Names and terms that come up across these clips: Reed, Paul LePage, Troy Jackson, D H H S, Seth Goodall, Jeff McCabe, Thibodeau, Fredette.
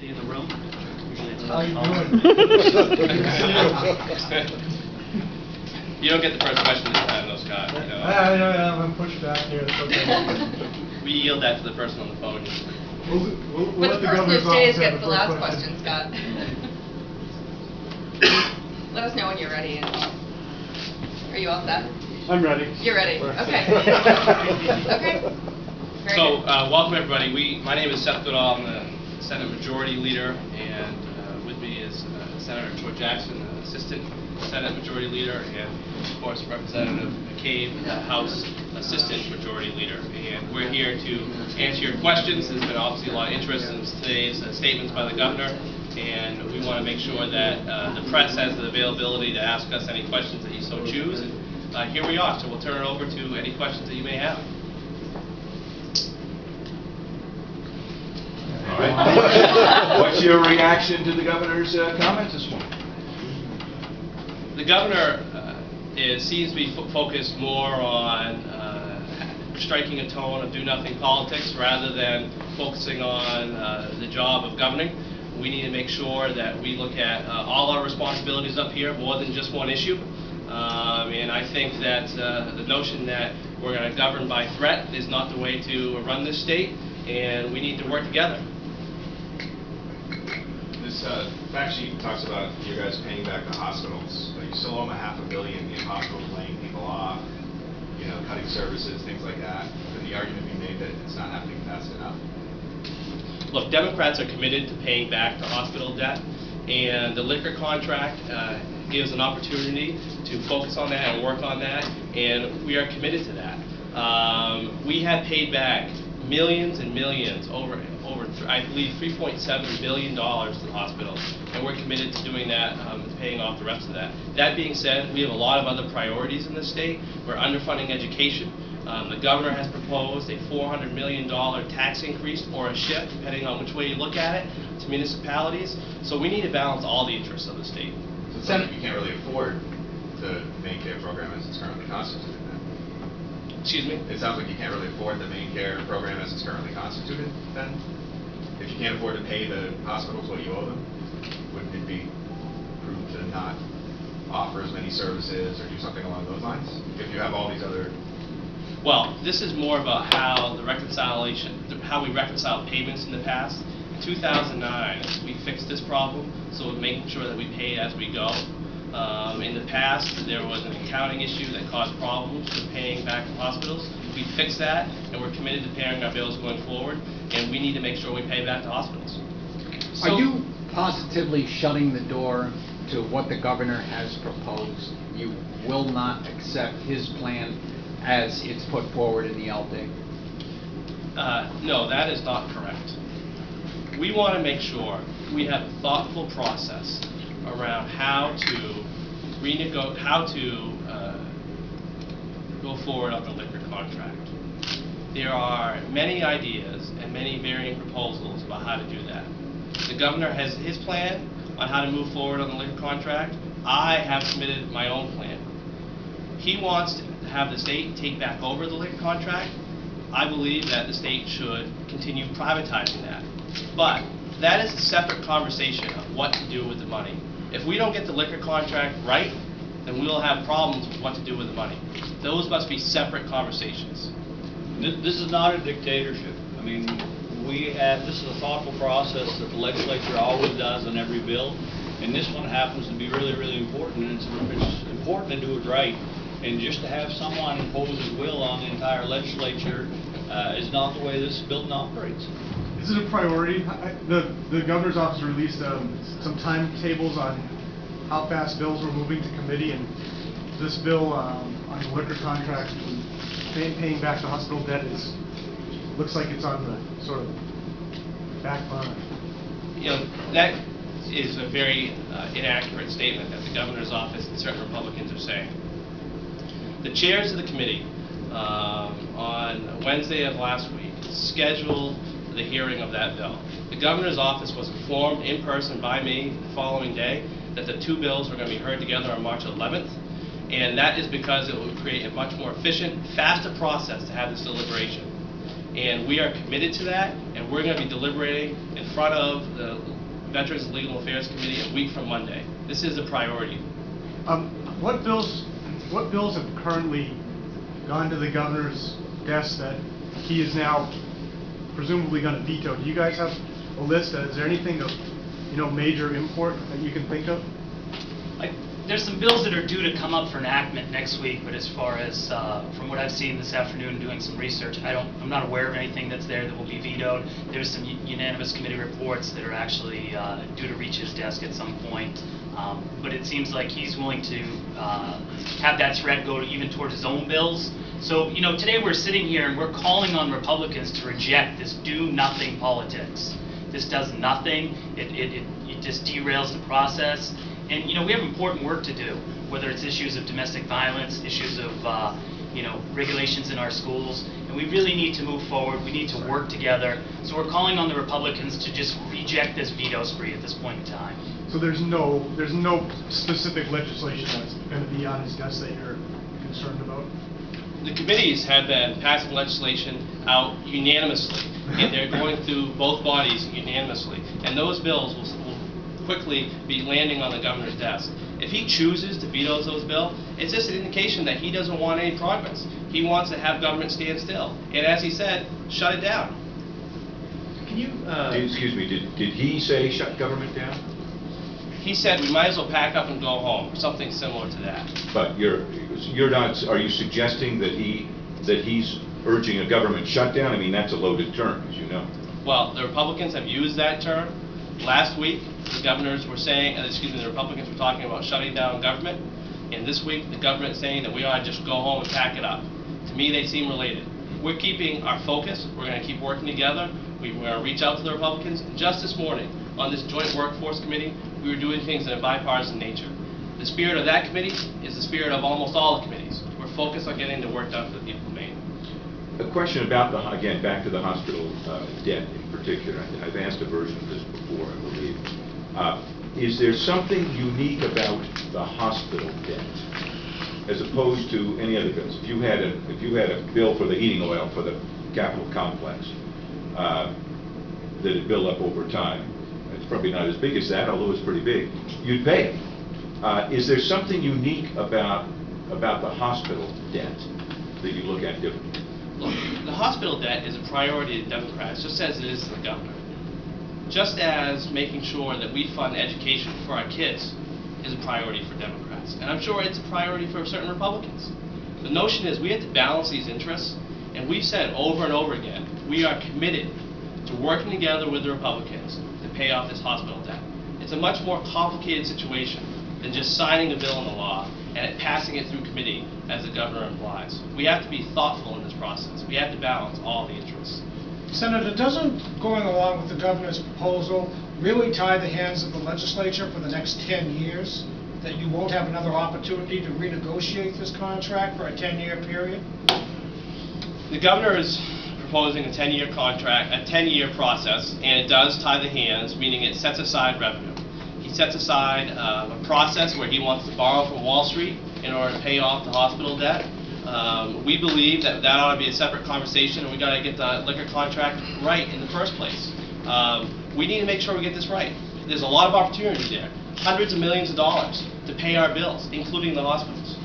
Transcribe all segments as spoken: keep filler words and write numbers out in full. See in the room? Usually it's how you doing? You don't get the first question this time, no, Scott. You know. I, I, I, I'm pushed back here. It's okay. We yield that to the person on the phone. We'll, we'll, we'll but the person who stays gets the last question, Scott. Let us know when you're ready. Are you all set? I'm ready. You're ready. Okay. Okay. Very so, uh, welcome everybody. We, my name is Seth Goodall. I'm the Senate Majority Leader, and uh, with me is uh, Senator Troy Jackson, the Assistant Senate Majority Leader, and of course Representative McCabe, the House Assistant Majority Leader. And we're here to answer your questions. There's been obviously a lot of interest in today's uh, statements by the governor, and we want to make sure that uh, the press has the availability to ask us any questions that you so choose. And, Uh, here we are, so we'll turn it over to any questions that you may have. All right. What's your reaction to the governor's uh, comments this morning? The governor uh, is, seems to be fo focused more on uh, striking a tone of do-nothing politics rather than focusing on uh, the job of governing. We need to make sure that we look at uh, all our responsibilities up here, more than just one issue. Um, and I think that uh, the notion that we're going to govern by threat is not the way to run this state, and we need to work together. This uh, fact sheet talks about you guys paying back the hospitals. You still owe them a half a billion in hospital laying people off, you know, cutting services, things like that. Could the argument be made that it's not happening fast enough? Look, Democrats are committed to paying back the hospital debt, and the liquor contract uh, gives an opportunity to focus on that and work on that, and we are committed to that. Um, we have paid back millions and millions, over, over I believe three point seven billion dollars to the hospitals, and we're committed to doing that um, and paying off the rest of that. That being said, we have a lot of other priorities in the state. We're underfunding education. Um, the governor has proposed a four hundred million dollars tax increase or a shift, depending on which way you look at it, to municipalities. So we need to balance all the interests of the state. So it's something you can't really afford the main care program as it's currently constituted then? Excuse me? It sounds like you can't really afford the main care program as it's currently constituted then? If you can't afford to pay the hospitals what you owe them, wouldn't it be prudent to not offer as many services or do something along those lines? If you have all these other... Well, this is more about how the reconciliation, how we reconcile payments in the past. In two thousand nine, we fixed this problem, so we're making sure that we pay as we go. Um, in the past, there was an accounting issue that caused problems with paying back to hospitals. We fixed that, and we're committed to paying our bills going forward, and we need to make sure we pay back to hospitals. So are you positively shutting the door to what the governor has proposed? You will not accept his plan as it's put forward in the L D? Uh, no, that is not correct. We want to make sure we have a thoughtful process around how to renegotiate, how to uh, go forward on the liquor contract. There are many ideas and many varying proposals about how to do that. The governor has his plan on how to move forward on the liquor contract. I have submitted my own plan. He wants to have the state take back over the liquor contract. I believe that the state should continue privatizing that. But that is a separate conversation of what to do with the money. If we don't get the liquor contract right, then we'll have problems with what to do with the money. Those must be separate conversations. This is not a dictatorship. I mean, we have, this is a thoughtful process that the legislature always does on every bill, and this one happens to be really, really important, and it's, it's important to do it right. And just to have someone impose his will on the entire legislature uh, is not the way this building operates. Is it a priority? I, the, the governor's office released um, some timetables on how fast bills were moving to committee, and this bill um, on the liquor contract and pay, paying back the hospital debt is looks like it's on the sort of back burner. You know, that is a very uh, inaccurate statement that the governor's office and certain Republicans are saying. The chairs of the committee um, on Wednesday of last week scheduled the hearing of that bill. The governor's office was informed in person by me the following day that the two bills were going to be heard together on March eleventh, and that is because it would create a much more efficient, faster process to have this deliberation. And we are committed to that, and we're going to be deliberating and front of the Veterans Legal Affairs Committee a week from Monday. This is a priority. Um, what bills, what bills have currently gone to the governor's desk that he is now presumably going to veto? Do you guys have a list? Uh, is there anything of, you know, major import that you can think of? I, there's some bills that are due to come up for enactment next week, but as far as uh, from what I've seen this afternoon doing some research, I don't, I'm not aware of anything that's there that will be vetoed. There's some unanimous committee reports that are actually uh, due to reach his desk at some point. Um, but it seems like he's willing to uh, have that threat go to even towards his own bills. So, you know, today we're sitting here and we're calling on Republicans to reject this do-nothing politics. This does nothing. It, it, it, it just derails the process. And, you know, we have important work to do, whether it's issues of domestic violence, issues of, uh, you know, regulations in our schools. And we really need to move forward. We need to work together. So we're calling on the Republicans to just reject this veto spree at this point in time. So there's no, there's no specific legislation that's going to be on his desk that you're concerned about? The committees have been passing legislation out unanimously, and they're going through both bodies unanimously. And those bills will, will quickly be landing on the governor's desk. If he chooses to veto those bills, it's just an indication that he doesn't want any progress. He wants to have government stand still. And as he said, shut it down. Can you? Uh, did, excuse me, did, did he say shut government down? He said we might as well pack up and go home, something similar to that. But you're, you're not, are you suggesting that he, that he's urging a government shutdown? I mean, that's a loaded term, as you know. Well, the Republicans have used that term. Last week, the governors were saying, excuse me, the Republicans were talking about shutting down government. And this week, the government is saying that we ought to just go home and pack it up. To me, they seem related. We're keeping our focus. We're going to keep working together. We were going to reach out to the Republicans. Just this morning, on this Joint Workforce Committee, we were doing things in a bipartisan nature. The spirit of that committee is the spirit of almost all the committees. We're focused on getting the work done for the people of Maine. A question about, the again, back to the hospital uh, debt in particular. I've asked a version of this before, I believe. Uh, is there something unique about the hospital debt as opposed to any other bills? If you had a, if you had a bill for the heating oil for the Capitol complex, Uh, that it built up over time. It's probably not as big as that, although it's pretty big. You'd pay it. Uh, is there something unique about about the hospital debt that you look at differently? Look, the hospital debt is a priority to Democrats, just as it is to the governor. Just as making sure that we fund education for our kids is a priority for Democrats. And I'm sure it's a priority for certain Republicans. The notion is we have to balance these interests. And we've said over and over again, we are committed to working together with the Republicans to pay off this hospital debt. It's a much more complicated situation than just signing a bill into law and passing it through committee, as the governor implies. We have to be thoughtful in this process. We have to balance all the interests. Senator, doesn't going along with the governor's proposal really tie the hands of the legislature for the next ten years, that you won't have another opportunity to renegotiate this contract for a ten-year period? The governor is proposing a ten-year contract, a ten-year process, and it does tie the hands, meaning it sets aside revenue. He sets aside uh, a process where he wants to borrow from Wall Street in order to pay off the hospital debt. Um, we believe that that ought to be a separate conversation, and we got to get the liquor contract right in the first place. Um, we need to make sure we get this right. There's a lot of opportunity there, hundreds of millions of dollars to pay our bills, including the hospitals.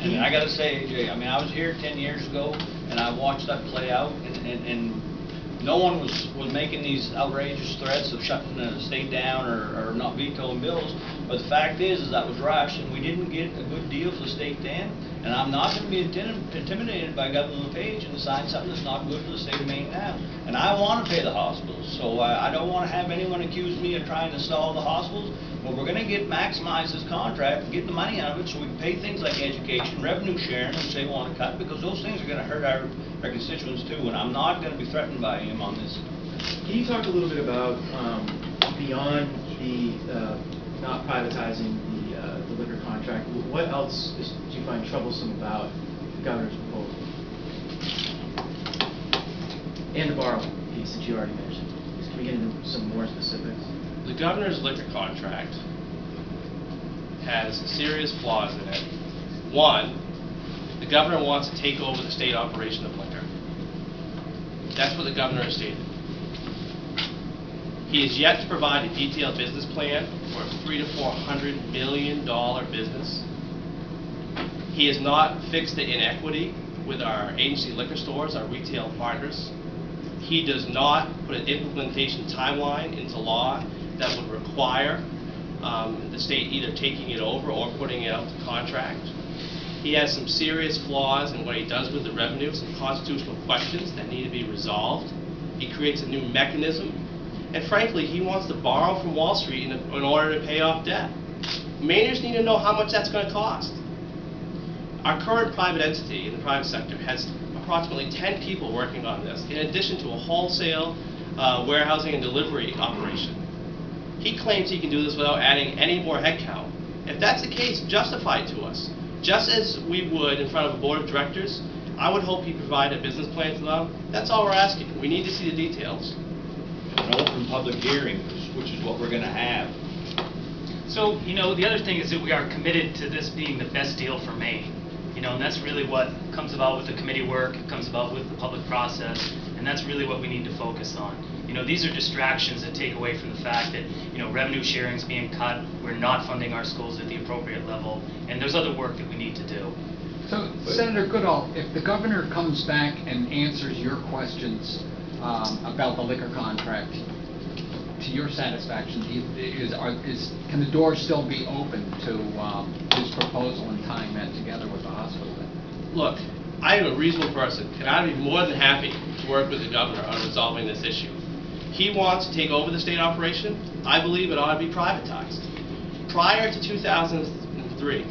And I got to say, A J, I mean, I was here ten years ago, and I watched that play out, and, and, and no one was, was making these outrageous threats of shutting the state down or, or not vetoing bills. But the fact is, is that was rushed, and we didn't get a good deal for the state then. And I'm not going to be intim intimidated by Governor LePage and sign something that's not good for the state of Maine now. And I want to pay the hospitals, so uh, I don't want to have anyone accuse me of trying to stall the hospitals. But we're going to get maximize this contract and get the money out of it so we can pay things like education, revenue sharing, which they want to cut, because those things are going to hurt our, our constituents too, and I'm not going to be threatened by him on this. Can you talk a little bit about um, beyond the uh, not privatizing the, uh, the liquor contract, what else is, do you find troublesome about the governor's proposal? And the borrowing piece that you already mentioned. Can we get into some more specifics? The governor's liquor contract has serious flaws in it. One, the governor wants to take over the state operation of liquor. That's what the governor has stated. He has yet to provide a detailed business plan for a three to four hundred million dollar business. He has not fixed the inequity with our agency liquor stores, our retail partners. He does not put an implementation timeline into law that would require um, the state either taking it over or putting it out to contract. He has some serious flaws in what he does with the revenue, some constitutional questions that need to be resolved. He creates a new mechanism. And frankly, he wants to borrow from Wall Street in, in order to pay off debt. Mainers need to know how much that's going to cost. Our current private entity in the private sector has approximately ten people working on this, in addition to a wholesale uh, warehousing and delivery operation. He claims he can do this without adding any more headcount. If that's the case, justify it to us. Just as we would in front of a board of directors, I would hope he provide a business plan to them. That's all we're asking. We need to see the details. An open public hearing, which is what we're going to have. So, you know, the other thing is that we are committed to this being the best deal for Maine. You know, and that's really what comes about with the committee work, it comes about with the public process, and that's really what we need to focus on. You know, these are distractions that take away from the fact that, you know, revenue sharing is being cut, we're not funding our schools at the appropriate level, and there's other work that we need to do. So, but Senator Goodall, if the governor comes back and answers your questions um, about the liquor contract, to your satisfaction, is, are, is, can the door still be open to um, this proposal and tying that together with the hospital then? Look, I am a reasonable person, and I'd be more than happy to work with the governor on resolving this issue. He wants to take over the state operation. I believe it ought to be privatized. Prior to two thousand three,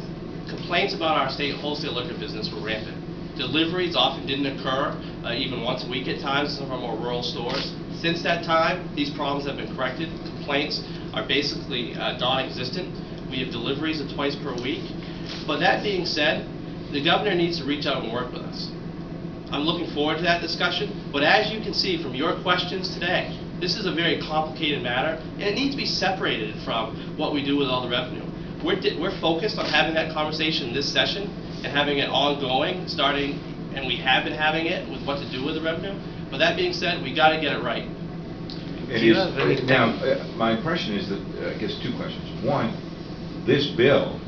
complaints about our state wholesale liquor business were rampant. Deliveries often didn't occur, uh, even once a week at times, some of our more rural stores. Since that time, these problems have been corrected. Complaints are basically uh, non-existent. We have deliveries of twice per week. But that being said, the governor needs to reach out and work with us. I'm looking forward to that discussion. But as you can see from your questions today, this is a very complicated matter, and it needs to be separated from what we do with all the revenue. We're, we're focused on having that conversation this session and having it ongoing, starting, and we have been having it with what to do with the revenue. But that being said, we got to get it right. It is, it, now, uh, my impression is that, uh, I guess, two questions. One, this bill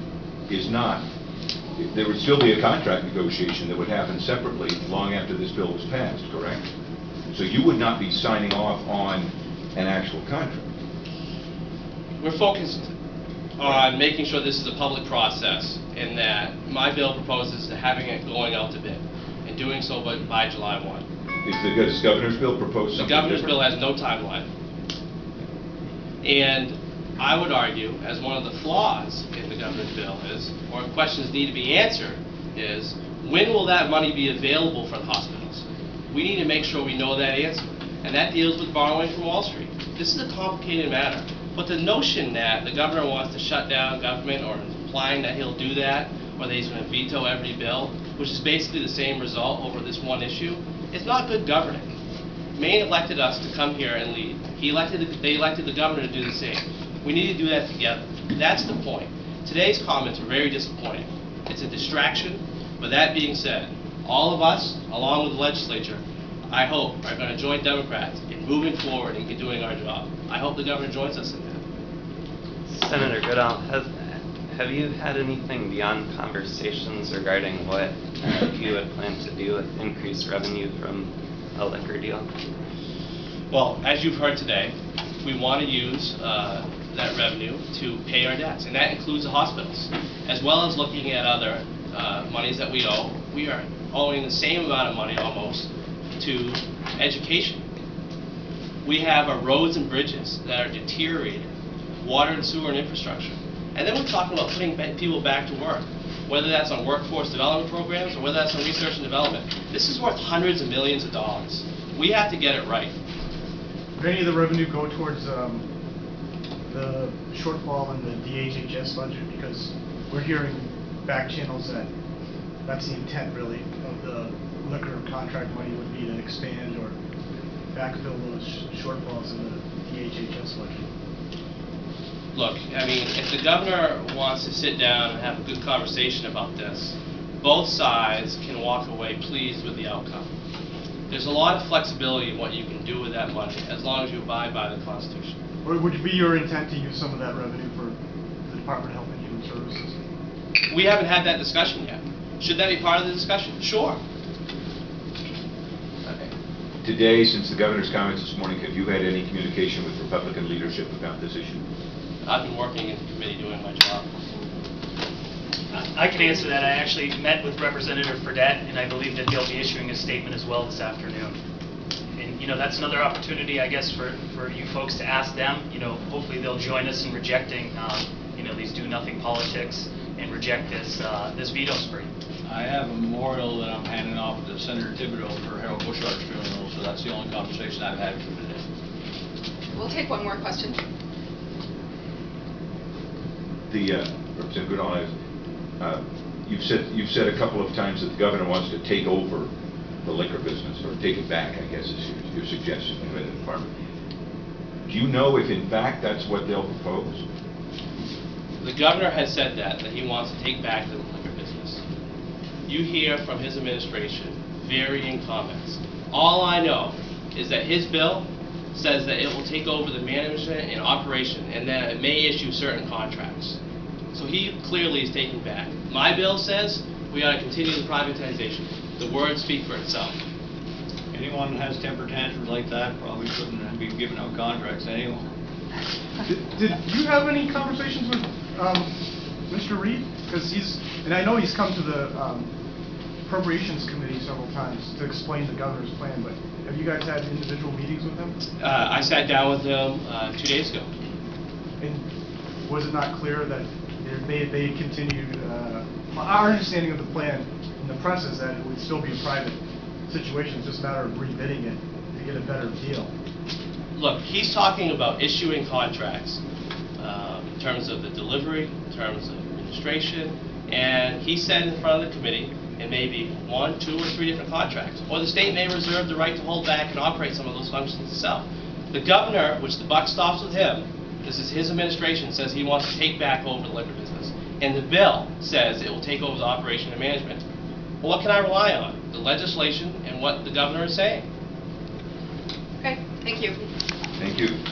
is not, there would still be a contract negotiation that would happen separately long after this bill was passed, correct? So you would not be signing off on an actual contract. We're focused on making sure this is a public process, and that my bill proposes to having it going out to bid, and doing so by, by July first. Is the, does governor's bill propose something? The governor's different? bill has no timeline. And I would argue, as one of the flaws in the governor's bill is, or questions need to be answered, is when will that money be available for the hospitals? We need to make sure we know that answer. And that deals with borrowing from Wall Street. This is a complicated matter. But the notion that the governor wants to shut down government, or implying that he'll do that, or that he's going to veto every bill, which is basically the same result over this one issue, it's not good governing. Maine elected us to come here and lead. He elected, they elected the governor to do the same. We need to do that together. That's the point. Today's comments are very disappointing. It's a distraction, but that being said, all of us, along with the legislature, I hope, are going to join Democrats in moving forward and doing our job. I hope the governor joins us in that. Senator Goodall, has, have you had anything beyond conversations regarding what Uh, you had planned to do with increased revenue from a liquor deal? Well, as you've heard today, we want to use uh, that revenue to pay our debts, and that includes the hospitals, as well as looking at other uh, monies that we owe. We are owing the same amount of money almost to education. We have our roads and bridges that are deteriorated, water and sewer and infrastructure. And then we're talking about putting people back to work, whether that's on workforce development programs or whether that's on research and development. This is worth hundreds of millions of dollars. We have to get it right. Would any of the revenue go towards um, the shortfall in the D H H S budget? Because we're hearing back channels that that's the intent, really, of the liquor contract money would be to expand or backfill those shortfalls in the D H H S budget. Look, I mean, if the governor wants to sit down and have a good conversation about this, both sides can walk away pleased with the outcome. there's a lot of flexibility in what you can do with that money as long as you abide by the Constitution. Or would it be your intent to use some of that revenue for the Department of Health and Human Services? We haven't had that discussion yet. Should that be part of the discussion? Sure. Okay. Today, since the governor's comments this morning, have you had any communication with Republican leadership about this issue? I've been working in the committee doing my job. I can answer that. I actually met with Representative Fredette, and I believe that they'll be issuing a statement as well this afternoon. And, you know, that's another opportunity, I guess, for, for you folks to ask them. You know, hopefully they'll join us in rejecting, um, you know, these do-nothing politics and reject this, uh, this veto spree. I have a memorial that I'm handing off to Senator Thibodeau for Harold Bushard's funeral, so that's the only conversation I've had for today. We'll take one more question. The, uh, Representative Goodall has Uh, you've said you've said a couple of times that the governor wants to take over the liquor business, or take it back, I guess is your, your suggestion by the department. Do you know if in fact that's what they'll propose? The governor has said that, that he wants to take back the liquor business. You hear from his administration varying comments. All I know is that his bill says that it will take over the management and operation, and that it may issue certain contracts. So he clearly is taking back. My bill says we ought to continue the privatization. The words speak for itself. Anyone who has temper tantrums like that probably shouldn't be giving out contracts anymore. did, did you have any conversations with um, Mister Reed? Because he's, and I know he's come to the um, Appropriations Committee several times to explain the governor's plan, but have you guys had individual meetings with him? Uh, I sat down with him uh, two days ago. And was it not clear that They, they continued, uh, our understanding of the plan in the press is that it would still be a private situation, it's just a matter of rebidding it to get a better deal. Look, he's talking about issuing contracts um, in terms of the delivery, in terms of administration, and he said in front of the committee, and maybe one, two, or three different contracts, or the state may reserve the right to hold back and operate some of those functions itself. The governor, which the buck stops with him, this is his administration, says he wants to take back over the liquor business. And the bill says it will take over the operation and management. Well, what can I rely on? The legislation and what the governor is saying. Okay, thank you. Thank you.